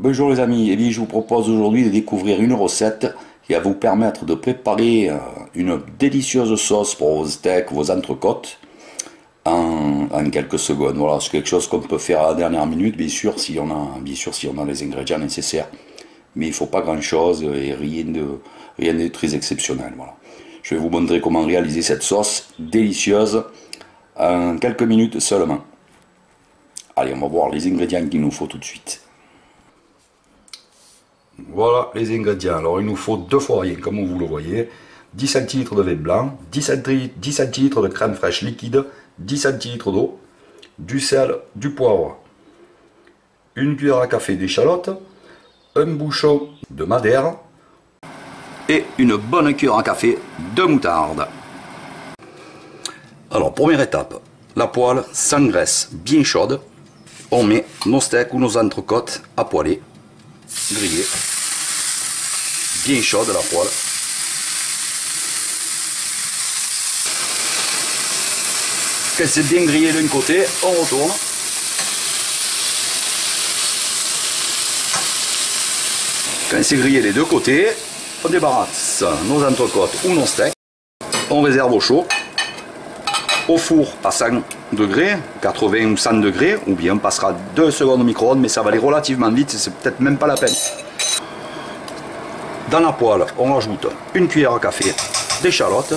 Bonjour les amis, et bien je vous propose aujourd'hui de découvrir une recette qui va vous permettre de préparer une délicieuse sauce pour vos steaks, vos entrecôtes en quelques secondes. Voilà, c'est quelque chose qu'on peut faire à la dernière minute, bien sûr si on a les ingrédients nécessaires. Mais il ne faut pas grand chose et rien de très exceptionnel. Voilà. Je vais vous montrer comment réaliser cette sauce délicieuse en quelques minutes seulement. Allez, on va voir les ingrédients qu'il nous faut tout de suite. Voilà les ingrédients. Alors il nous faut 2 fourriers, comme vous le voyez, 10 centilitres de vin blanc, 10 centilitres de crème fraîche liquide, 10 centilitres d'eau, du sel, du poivre, une cuillère à café d'échalote, un bouchon de madère et une bonne cuillère à café de moutarde. Alors première étape, la poêle sans graisse, bien chaude, on met nos steaks ou nos entrecôtes à poêler, grillés, bien chaude la poêle. Qu'elle s'est bien grillée d'un côté, on retourne. Quand c'est grillé des deux côtés, on débarrasse nos entrecôtes ou nos steaks. On réserve au chaud, au four à 100 degrés, 80 ou 100 degrés, ou bien on passera 2 secondes au micro-ondes, mais ça va aller relativement vite, c'est peut-être même pas la peine. Dans la poêle, on rajoute une cuillère à café d'échalote,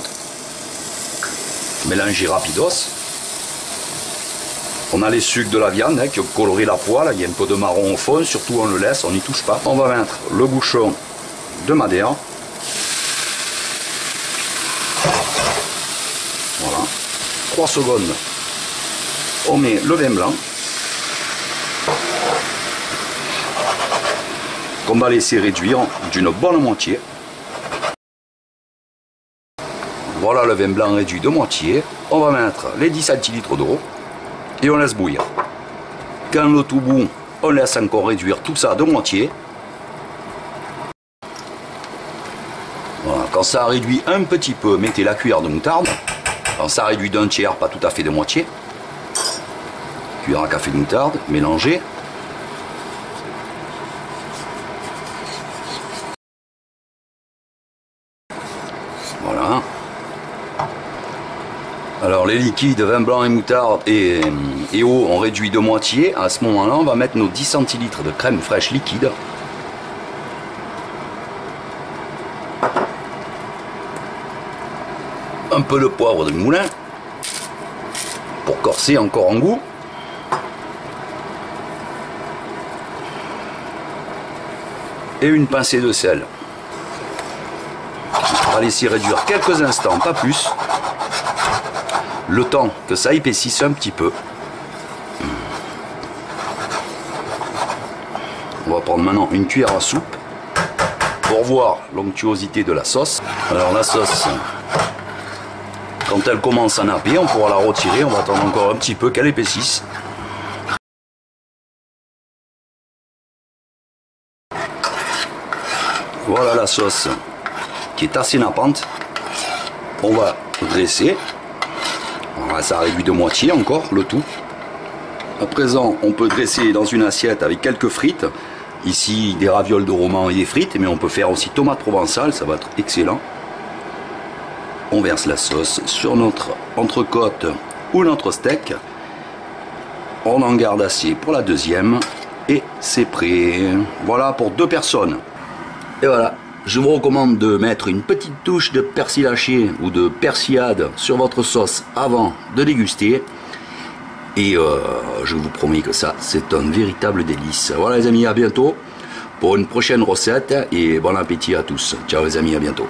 mélanger rapidos. On a les sucs de la viande qui ont coloré la poêle, il y a un peu de marron au fond, surtout on le laisse, on n'y touche pas. On va mettre le bouchon de madère. Voilà, 3 secondes. On met le vin blanc, qu'on va laisser réduire d'une bonne moitié. Voilà le vin blanc réduit de moitié. On va mettre les 10 centilitres d'eau. Et on laisse bouillir. Quand le tout bout, on laisse encore réduire tout ça de moitié. Voilà, quand ça réduit un petit peu, mettez la cuillère de moutarde. Quand ça réduit d'un tiers, pas tout à fait de moitié. Cuillère à café de moutarde, mélangez. Voilà. Alors les liquides, vin blanc et moutarde et eau, on réduit de moitié. À ce moment-là, on va mettre nos 10 centilitres de crème fraîche liquide. Un peu de poivre de moulin, pour corser encore en goût. Et une pincée de sel. On va laisser réduire quelques instants, pas plus. Le temps que ça épaississe un petit peu. On va prendre maintenant une cuillère à soupe pour voir l'onctuosité de la sauce. Alors la sauce, quand elle commence à napper, on pourra la retirer. On va attendre encore un petit peu qu'elle épaississe. Voilà la sauce qui est assez nappante. On va dresser. Ça réduit de moitié encore le tout. À présent, on peut dresser dans une assiette avec quelques frites. Ici, des ravioles de roman et des frites, mais on peut faire aussi tomates provençales, ça va être excellent. On verse la sauce sur notre entrecôte ou notre steak. On en garde assez pour la deuxième et c'est prêt. Voilà pour 2 personnes. Et voilà. Je vous recommande de mettre une petite touche de persil haché ou de persillade sur votre sauce avant de déguster. Et je vous promets que ça, c'est un véritable délice. Voilà les amis, à bientôt pour une prochaine recette et bon appétit à tous. Ciao les amis, à bientôt.